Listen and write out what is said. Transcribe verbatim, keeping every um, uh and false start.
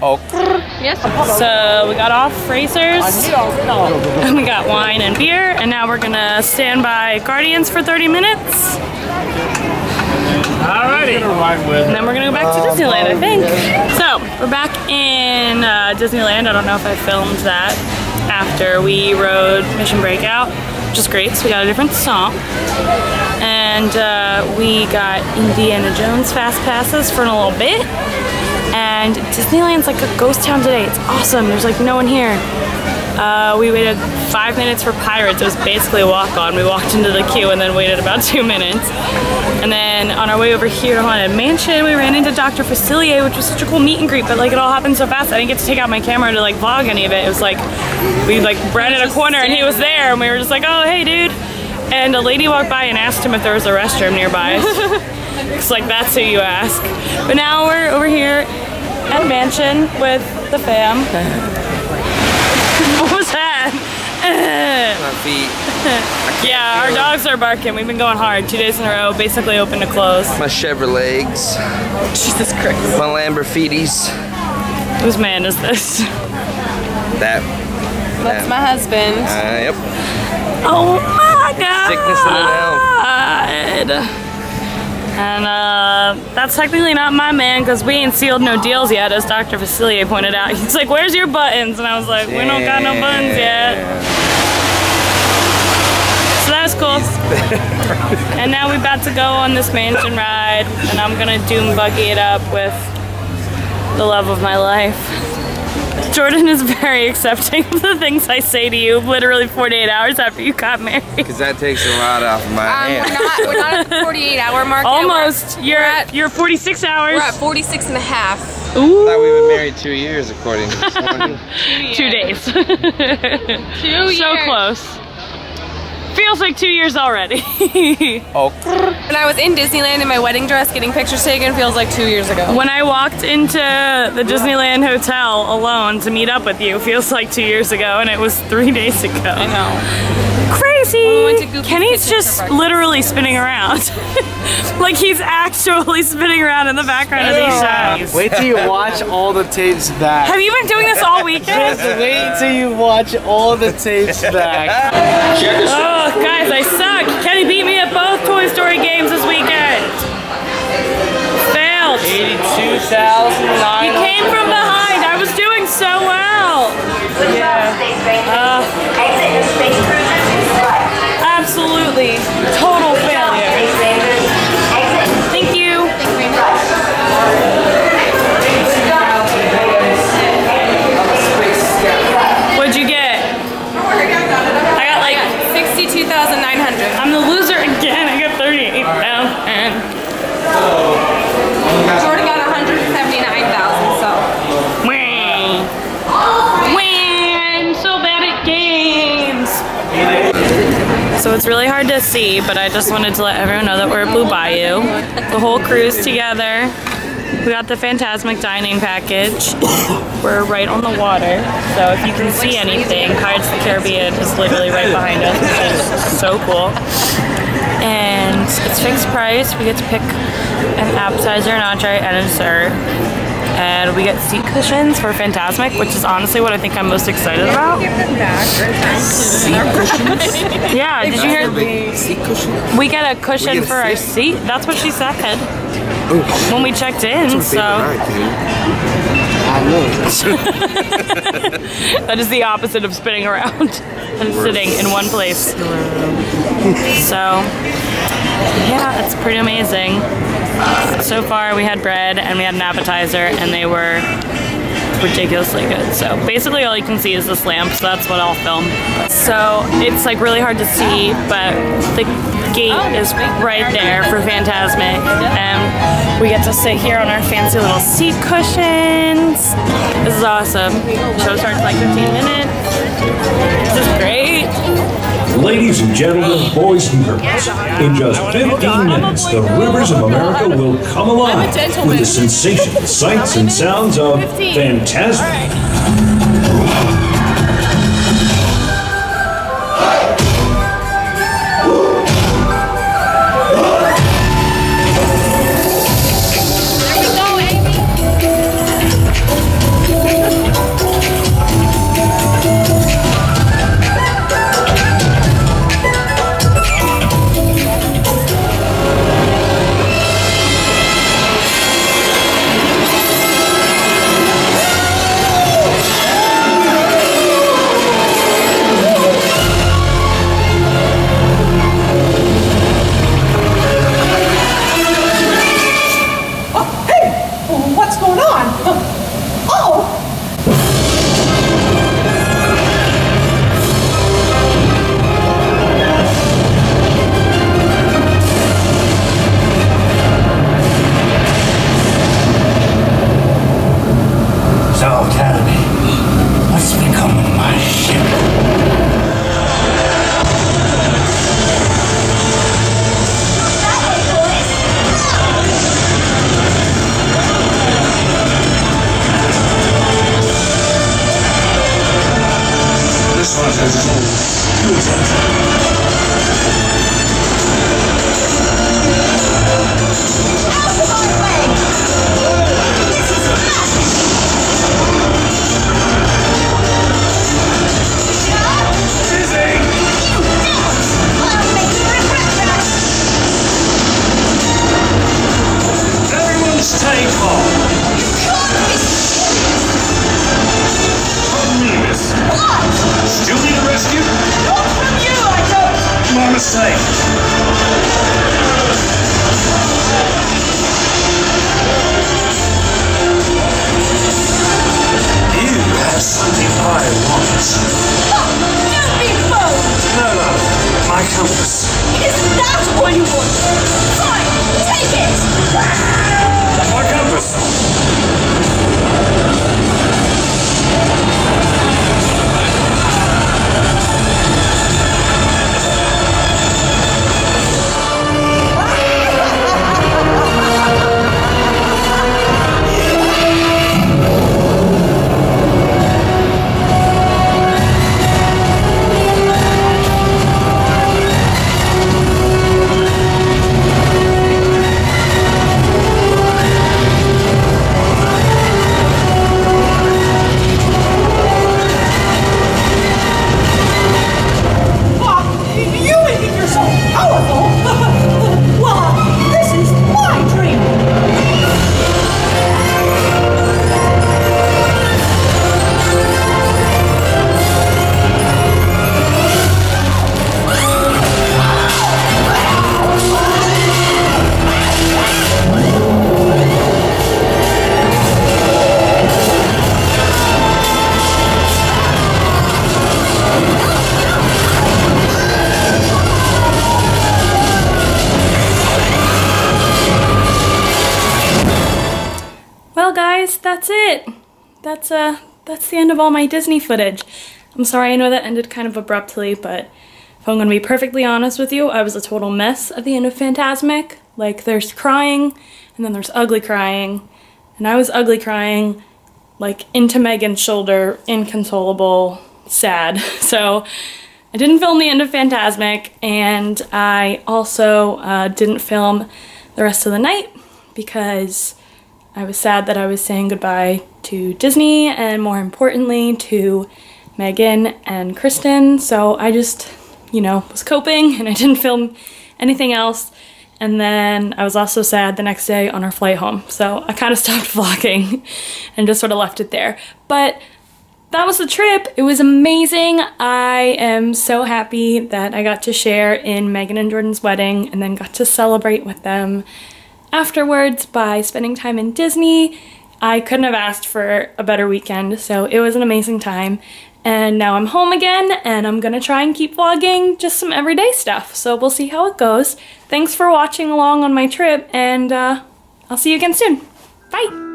Oh. Yes. So we got off Frasers, and we got wine and beer, and now we're gonna stand by Guardians for thirty minutes. Alrighty. And then we're gonna go back to Disneyland, I think. So we're back in uh, Disneyland. I don't know if I filmed that after we rode Mission Breakout, which is great. So we got a different song, and uh, we got Indiana Jones fast passes for a little bit. And Disneyland's like a ghost town today. It's awesome. There's like no one here. Uh, we waited five minutes for Pirates. It was basically a walk-on. We walked into the queue and then waited about two minutes. And then on our way over here to Haunted Mansion, we ran into Doctor Facilier, which was such a cool meet and greet, but like it all happened so fast. I didn't get to take out my camera to like vlog any of it. It was like, we like ran in a corner and he was there and we were just like, oh, hey dude. And a lady walked by and asked him if there was a restroom nearby. It's like, that's who you ask. But now we're over here at a mansion with the fam. What was that? My feet. Yeah, our dogs are barking. We've been going hard. Two days in a row, basically open to close. My Chevrolets. Jesus Christ. My Lamborghinis. Whose man is this? That. That's that. My husband. Uh, yep. Oh my God. Sickness in an L. And uh, that's technically not my man because we ain't sealed no deals yet, as Doctor Facilier pointed out. He's like, where's your buttons? And I was like, we don't got no buttons yet. So that was cool. And now we're about to go on this mansion ride, and I'm gonna doom buggy it up with the love of my life. Jordan is very accepting of the things I say to you literally forty-eight hours after you got married. Because that takes a lot off of my hands. Um, we're, we're not at the forty-eight hour mark. Almost. We're at, you're, we're at, you're forty-six hours. We're at forty-six and a half. Ooh. I thought we were married two years according to someone. two, two days. two years. So close. Feels like two years already. Oh. When I was in Disneyland in my wedding dress getting pictures taken, feels like two years ago. When I walked into the Disneyland hotel alone to meet up with you, feels like two years ago, and it was three days ago. I know. Crazy. Well, we Kenny's just literally spinning around. Like he's actually spinning around in the background yeah. of these shows. Wait till you watch all the tapes back. Have you been doing this all weekend? Just wait till you watch all the tapes back. Oh. Guys, I suck. Kenny beat me at both Toy Story games this weekend. Failed. eighty-two thousand nine. He came from behind. I was doing so well. Yeah. Uh, absolutely. Total failure. Thank you. What'd you get? I got like sixty-two thousand nine hundred. I'm the loser again. I got thirty-eight thousand. Jordan got one hundred seventy-nine thousand, so. Wham! Wham! So bad at games! So it's really hard to see, but I just wanted to let everyone know that we're at Blue Bayou. The whole crew's together. We got the Fantasmic dining package. We're right on the water, so if you can see anything, Pirates of the Caribbean is literally right behind us, which is so cool. And it's fixed price. We get to pick an appetizer, an entree, and a dessert. And we get seat cushions for Fantasmic, which is honestly what I think I'm most excited about. Seat cushions? Yeah, did you hear? We get a cushion for our seat. That's what she said. Ooh. When we checked in, so. That is the opposite of spinning around and sitting in one place. So, yeah, it's pretty amazing. Uh, so far, we had bread and we had an appetizer, and they were ridiculously good. So basically all you can see is this lamp, so that's what I'll film. So it's like really hard to see, but the gate is right there for Fantasmic, and we get to sit here on our fancy little seat cushions. This is awesome. Show starts in like fifteen minutes. This is great. Ladies and gentlemen, boys and girls, in just fifteen minutes, the rivers of America will come alive with the sensational sights and sounds of Fantasmic. Totality. What's become of my ship? This one has its own good. Everyone's take off. What? Still need a rescue? Not from you, I don't! My mistake. You have something I want. Stop! Don't be bold! No, no. My compass. Is that all you want? Fine! Take it! My compass! That's it. That's uh, that's the end of all my Disney footage. I'm sorry, I know that ended kind of abruptly, but if I'm gonna be perfectly honest with you, I was a total mess at the end of Fantasmic. Like, there's crying, and then there's ugly crying, and I was ugly crying, like, into Megan's shoulder, inconsolable, sad. So, I didn't film the end of Fantasmic, and I also uh, didn't film the rest of the night, because I was sad that I was saying goodbye to Disney and, more importantly, to Megan and Kristen. So I just, you know, was coping and I didn't film anything else. And then I was also sad the next day on our flight home. So I kind of stopped vlogging and just sort of left it there. But that was the trip. It was amazing. I am so happy that I got to share in Megan and Jordan's wedding and then got to celebrate with them afterwards by spending time in Disney. I couldn't have asked for a better weekend, so it was an amazing time. And now I'm home again, and I'm gonna try and keep vlogging just some everyday stuff, so we'll see how it goes. Thanks for watching along on my trip, and uh, I'll see you again soon. Bye!